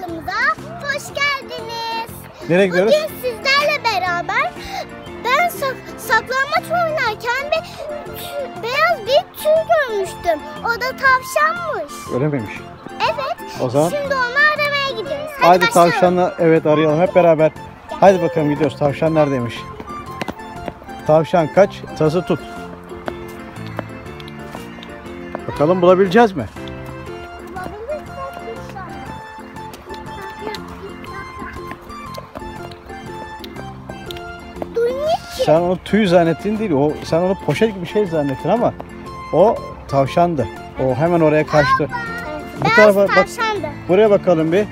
kanalımıza hoş geldiniz. Nereye gidiyoruz? Bugün sizlerle beraber ben saklambaç oynarken beyaz bir tüy görmüştüm. O da tavşanmış. Öyle miymiş? Evet. O zaman şimdi onu aramaya gidiyoruz. Hadi tavşanla evet arayalım hep beraber. Gel. Hadi bakalım gidiyoruz. Tavşan neredeymiş? Tavşan kaç? Tası tut. Bakalım bulabileceğiz mi? Sen onu tüy zannettin değil, o sen onu poşet gibi bir şey zannettin ama o tavşandı. O hemen oraya kaçtı. Bu tarafa bak. Buraya bakalım bir.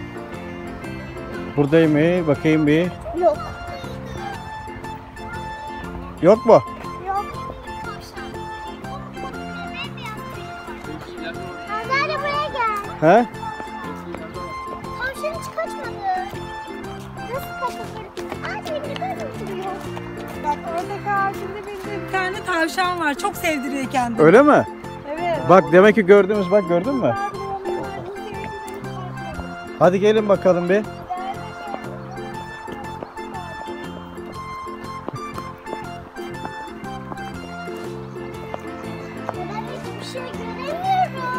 Buradayım mı? Bakayım bir. Yok. Yok mu? Yok. Hazar da buraya gel. He? Tavşan hiç kaçmadı. Nasıl kaçabilir? Ağacını kaçırıyor. Bak oradaki ağacında bir tane tavşan var. Çok sevdiriyor kendini. Öyle mi? Evet. Bak demek ki gördüğümüz bak gördün mü? Hadi gelin bakalım bir.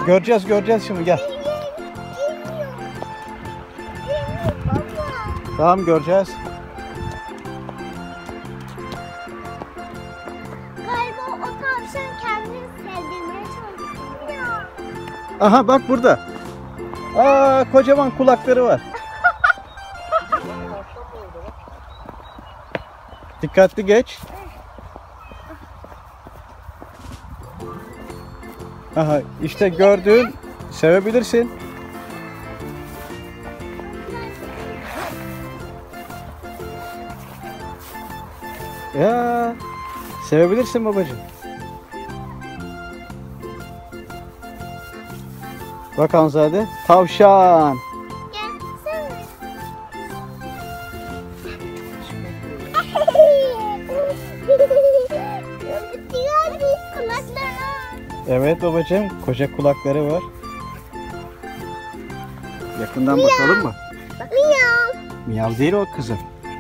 Göreceğiz, göreceğiz şimdi gel. Tamam göreceğiz. Galiba o tavşan kendini sevdirmeye çalışıyor. Aha bak burada. Aa kocaman kulakları var. Dikkatli geç. Aha işte gördüğün sevebilirsin. Ya sevebilirsin babacığım. Bak Hanzade tavşan. Evet babacığım, koca kulakları var. Yakından miyav. Bakalım mı? Miyav. Miyav değil o kızım.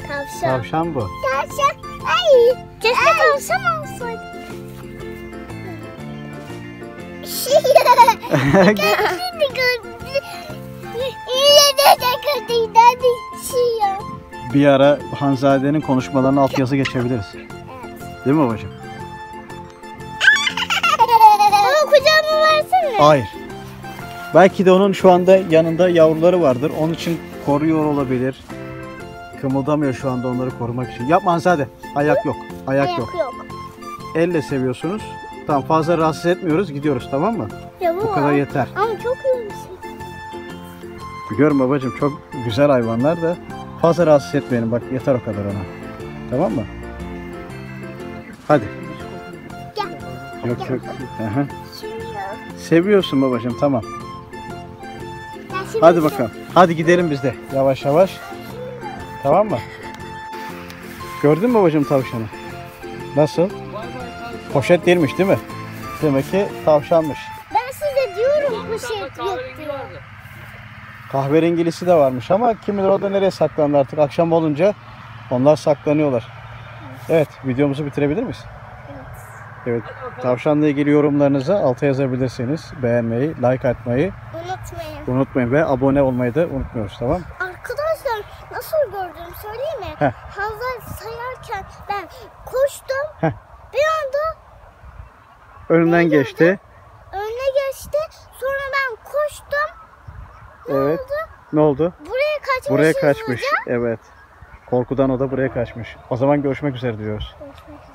Tavşan. Tavşan bu. Tavşan. Ay. Keşke tavşan olsaydı. Bir ara Hanzade'nin konuşmalarının altyazı geçebiliriz. Evet. Değil mi babacığım? Hayır. Belki de onun şu anda yanında yavruları vardır. Onun için koruyor olabilir. Kımıldamıyor şu anda onları korumak için. Yapma Hanzade. Ayak yok. Ayak yok. Elle seviyorsunuz. Tamam fazla rahatsız etmiyoruz. Gidiyoruz tamam mı? Ya bu kadar yeter. Ama çok yorulmuşum. Biliyorum babacığım çok güzel hayvanlar da fazla rahatsız etmeyelim. Bak yeter o kadar ona. Tamam mı? Hadi. Gel. Yok yok. Aha. Seviyorsun babacığım tamam. Hadi bakalım. Hadi gidelim biz de yavaş yavaş. Tamam mı? Gördün mü babacığım tavşanı? Nasıl? Poşet değilmiş değil mi? Demek ki tavşanmış. Ben size diyorum poşet yok diyor. Kahverengilisi de varmış ama kim bilir o da nereye saklandı artık. Akşam olunca onlar saklanıyorlar. Evet videomuzu bitirebilir miyiz? Evet, tavşanla ilgili yorumlarınızı alta yazabilirsiniz. Beğenmeyi, like atmayı unutmayın ve abone olmayı da unutmuyoruz tamam mı? Arkadaşlar nasıl gördüm söyleyeyim mi? Heh. Hazar sayarken ben koştum. Heh. Bir anda önümden geçti. Önüne geçti. Sonra ben koştum. Ne evet. Oldu? Ne oldu? Buraya kaçmış. Buraya kaçmış. Evet. Korkudan o da buraya kaçmış. O zaman görüşmek üzere diyoruz. Görüşmek üzere.